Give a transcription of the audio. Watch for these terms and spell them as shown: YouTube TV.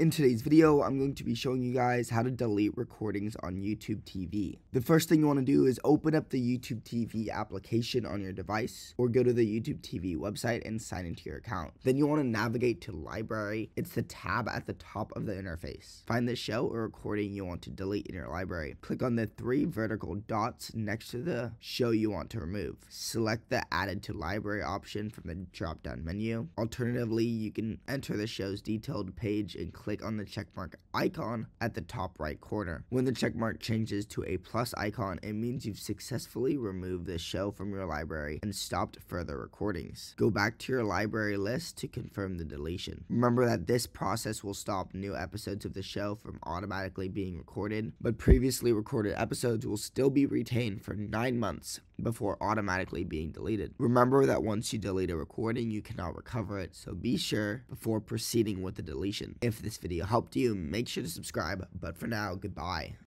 In today's video, I'm going to be showing you guys how to delete recordings on YouTube TV. The first thing you want to do is open up the YouTube TV application on your device, or go to the YouTube TV website and sign into your account. Then you want to navigate to Library. It's the tab at the top of the interface. Find the show or recording you want to delete in your library. Click on the three vertical dots next to the show you want to remove. Select the Added to Library option from the drop-down menu. Alternatively, you can enter the show's detailed page and click on the checkmark icon at the top right corner. When the checkmark changes to a plus icon, it means you've successfully removed the show from your library and stopped further recordings. Go back to your library list to confirm the deletion. Remember that this process will stop new episodes of the show from automatically being recorded, but previously recorded episodes will still be retained for 9 months before automatically being deleted. Remember that once you delete a recording, you cannot recover it, so be sure before proceeding with the deletion. If this video helped you, make sure to subscribe, but for now, goodbye.